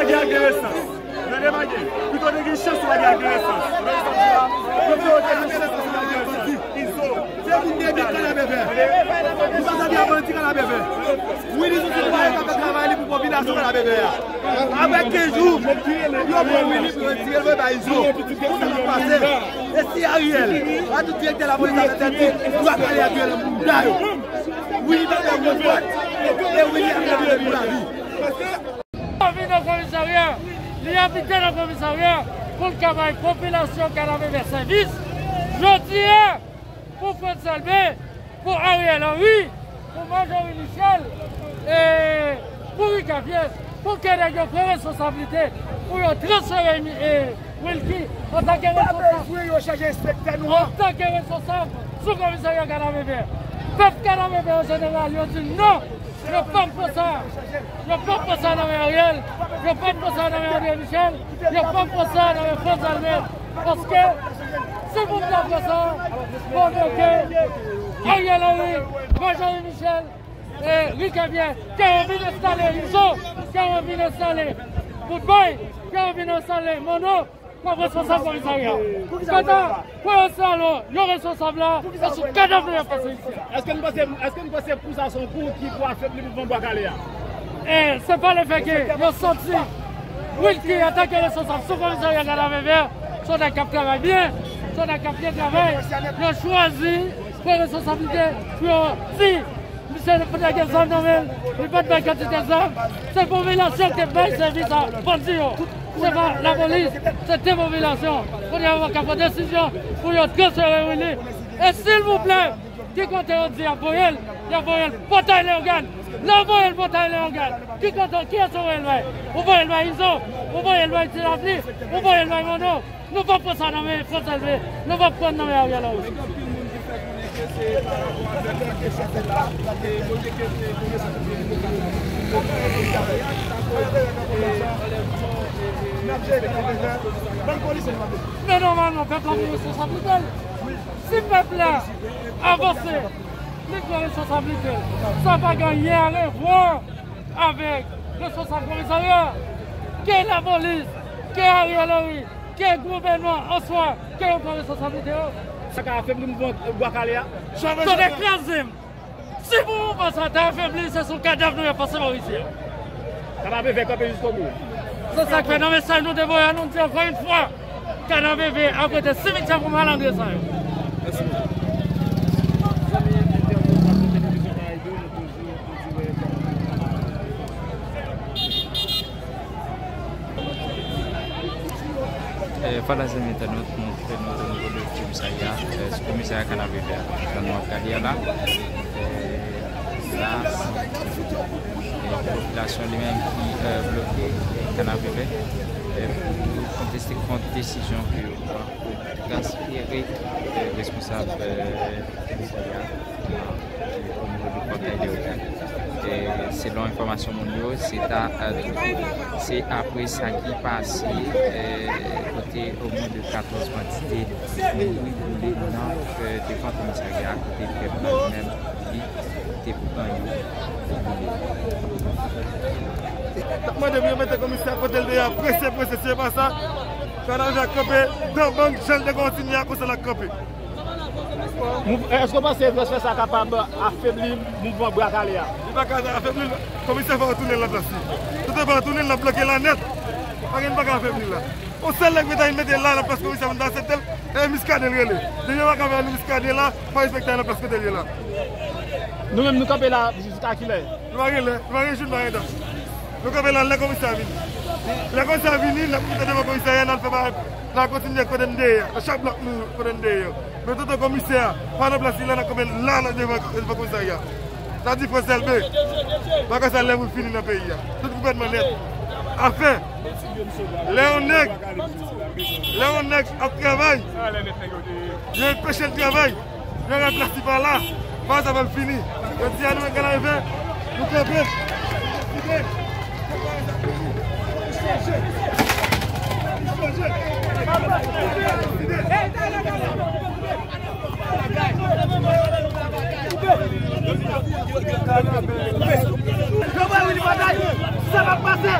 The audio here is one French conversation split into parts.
vague à agressão. Venez vague. Plutôt des guichets sur vague à agressão. Plutôt des guichets sur vague à agressão. Iso. C'est une débile à la bébé. Vous passez bien mentir à la bébé. Oui, les autres travaillent quand on travaille pour combination à la bébé. Avec 15 jours, il y a un ministre qui dit qu'elle veut pas Iso. Vous allez passer. Et si Ariel, à tout directeur de la police à la tête, vous allez à tuer le monde. Oui, il va faire une boîte. Et oui, il va faire une boîte. Envie dans le commissariat, les habitants dans le commissariat pour travailler la population qui a vers service. Je tiens pour François Salvé, pour Ariel Henry, pour Marjorie Michel, et pour Rika Fies, pour qu'elle ait une responsabilité, pour transférer Wilkie en tant que responsable. En tant que responsable sous le commissariat qui a vers. Peuple qui a en général, ils dit non. Je ne peux pas ça. Je ne peux pas ça dans Ariel. Je ne peux pas ça dans Ariel Michel. Je ne peux pas ça dans le France Almer. Parce que si vous ne faites pas ça, vous bloquez Ariel Henry, Marjorie Michel et Rika Fies qui ont envie d'installer Iso, qui ont envie d'installer Boudboy, qui ont envie d'installer Mono comme responsable commissariat. Pour l'instant, le responsable là, c'est sur 4 ans de la passer ici. Est-ce que nous passons pour ça son cours qui doit faire le mouvement Bois-Galéa? Eh, c'est pas le fait que nous senti Wilkie en tant que responsable sous commissariat de la VVR, sont des caps travail bien, sont des caps bien travail. Nous choisi pour responsabilité, pour si monsieur le président des hommes nommés, le président des hommes, c'est pour venir à cette belle service à Bondio. C'est pas la police, c'est des populations. Pour y avoir une décision, pour y avoir se réunir. Et s'il vous plaît, qui compte dit à Boyel, il y a Boyel, portail les organes. Là, Boyel, portail les organes. Qui compte, qui est sur Boyel? On va élever Iso, on va élever Tilapli, on va élever Mono. Nous ne pouvons pas s'en nommer, il faut s'élever. Nous ne pouvons pas nommer Ariel Henry. Mais normalement, peuple a une responsabilité. Si le peuple a avancé, il a une responsabilité. Ça va gagner à revoir avec le responsable commissariat, qui est la police, qui est Ariel Henry, qui est le gouvernement en soi, qui est une responsabilité. Ça a fait le mouvement Bois-Galéa. Je vais vous écraser. Si vous pensez que ça a affaibli, c'est son cadavre qui va passer par ici. Ça va faire camper jusqu'au bout. C'est ça que fait dans le message, nous devons annoncer encore une fois qu'un ABV a prêté 6 victimes pour malandrer ça. Merci beaucoup. Voilà, c'est maintenant notre nouveau commissariat, ce commissariat qu'on a vu dans notre carrière là. La population elle-même qui bloquée Canavébé pour contester contre décision que pour transférer les responsables commissariat au niveau du portail des organes. Selon l'information mondiale, c'est après ça qui passe côté au moins de 14 quantités de brûlées dans des camps commissariats côté de même. Moi, je vais mettre le commissaire pour le presser, c'est pas ça. Quand on a copé, dans banque, je vais continuer à cause de la copé. Est-ce que vous pensez que ça capable d'affaiblir le mouvement Bois-Galéa? Il va affaiblir le commissaire va retourner la place. Tout va retourner la bloquer la net. Il ne va pas affaiblir là. On sait que vous allez mettre là la place commissaire dans cette elle et Miscadé. Il ne va pas faire Miscadé là, pas respecter la place que vous là. Nous-mêmes, nous campons là jusqu'à qui l'est. Nous campons là, les commissaires viennent. Les commissaires viennent, les commissaires viennent, continuer à condamner. À chaque bloc, nous condamnons. Mais tout le commissaire, pas de place, il a combien là, le commissariat. Ça dit pour s'élever. Parce que ça lève le fini dans le pays. Tout le gouvernement net. Enfin, Léon Nec travaille. Il a empêché le travail. Il a remplacé par là. Ça va finir. Je dis à nous qu'elle arrive. Nous comprenons. Ça va passer.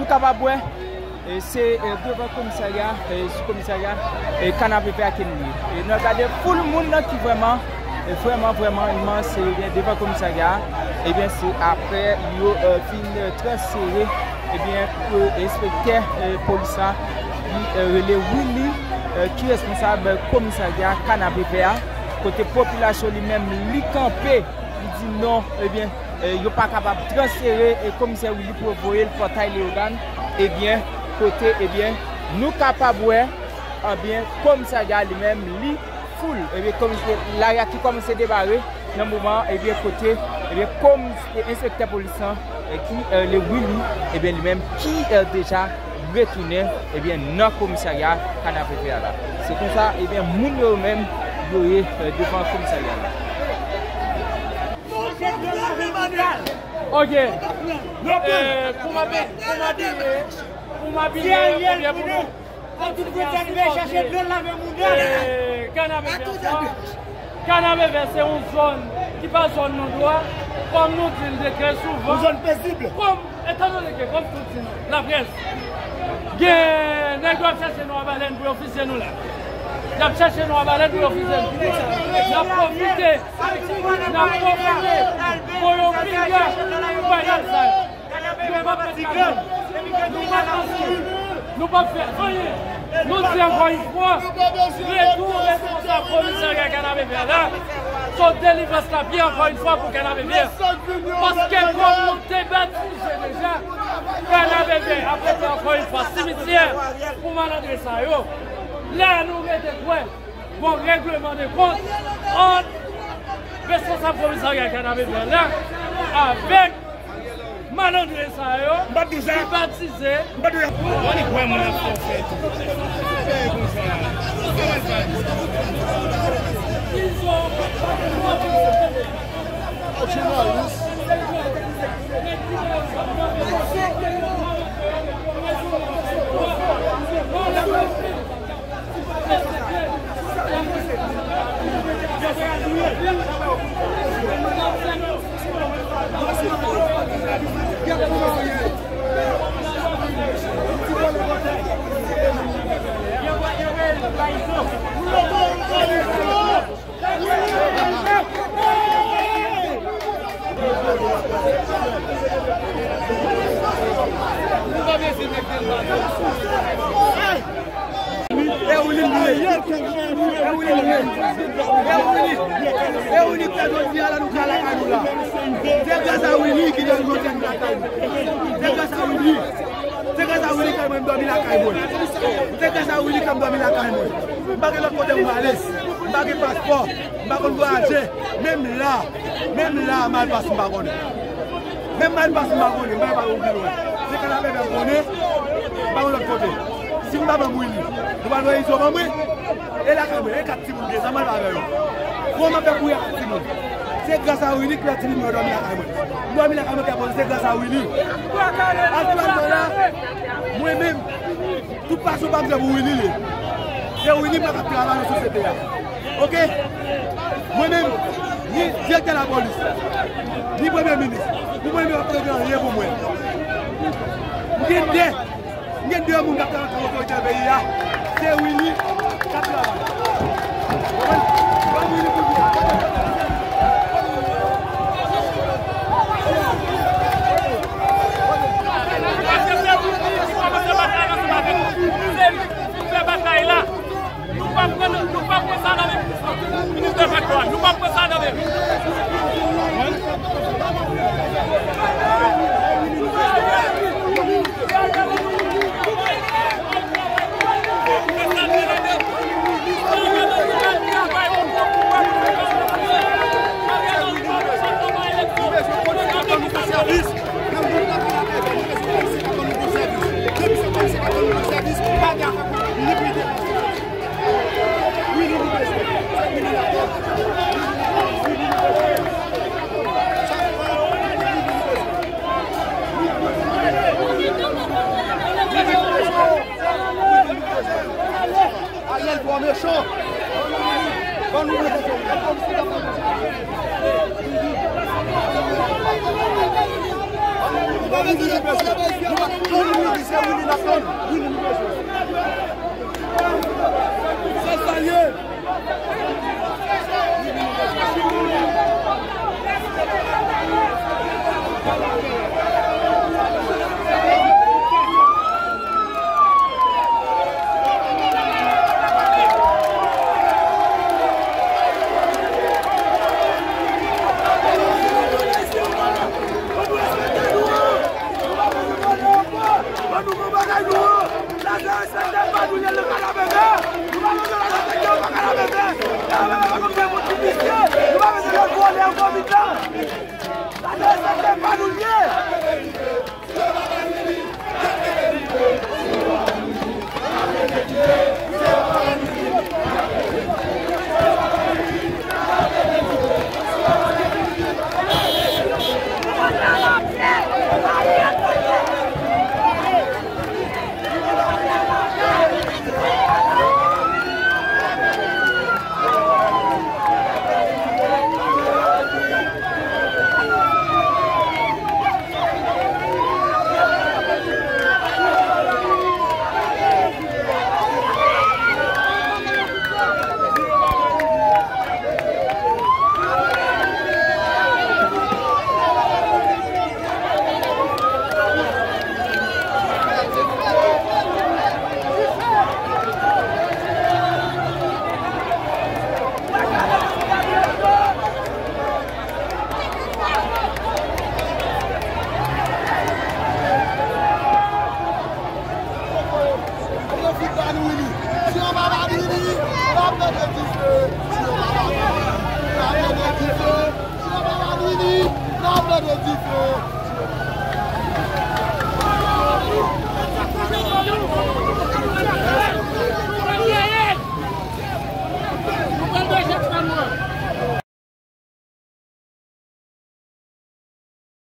nous capables et c'est devant commissariat et sous-commissariat et canapé Pékin. Et nous regardons tout le monde qui vraiment immense devant commissariat et bien c'est après il y a très serré et bien pour inspecteur police qui Willy qui est responsable commissariat canapé Pékin côté population lui-même lui camper il dit non et bien il n'est pas capable de transférer et commissaire Willy pour envoyer le portail Léogane et bien côté et bien nous capables ouais et bien commissariat lui-même lui foule et bien comme l'arrière qui commence à débarrer dans le moment et bien côté et bien comme inspecteur policier qui le Willy et bien lui-même qui déjà retourné et bien non commissariat canapé là c'est comme ça et bien nous même devant le commissariat. Ok. Pour m'habiller, quand tu veux arriver, chercher de l'eau laver mondiale. Canapé Vert, c'est une zone qui n'est pas zone non droit, comme nous dit le décret souvent. Une zone paisible. Comme, étant donné que, comme tout le monde, la presse, il y a des gens qui cherchent nos baleines pour officier nous là. Nous avons cherché nos baleines pour officier nous. Nous avons profité. Nous avons profité. Pour l'officier. Nous ne pouvons pas faire rien. Nous disons encore une fois, les deux responsables commissariat Canapé Vert sont délivrés la bière encore une fois pour Canapé Vert. Parce que comme nous débaptisons déjà, Canapé Vert a fait encore une fois cimetière pour malandrer ça. Là, nous mettons quoi? Bon règlement de compte entre responsables commissariat Canapé Vert avec malandré ça yo, baptisé. On est quoi mon enfant? C'est grâce à Willy que la team me donne la caméra. C'est grâce à Willy. Moi-même, tout passe au bas de Willy. C'est Willy qui m'a rappelé à la société. Ok? Moi-même, ni directeur de la police, ni premier ministre, ni premier président, rien pour moi. Il y a deux personnes qui ont autorité de pays. C'est Willy qui a travaillé. Bon,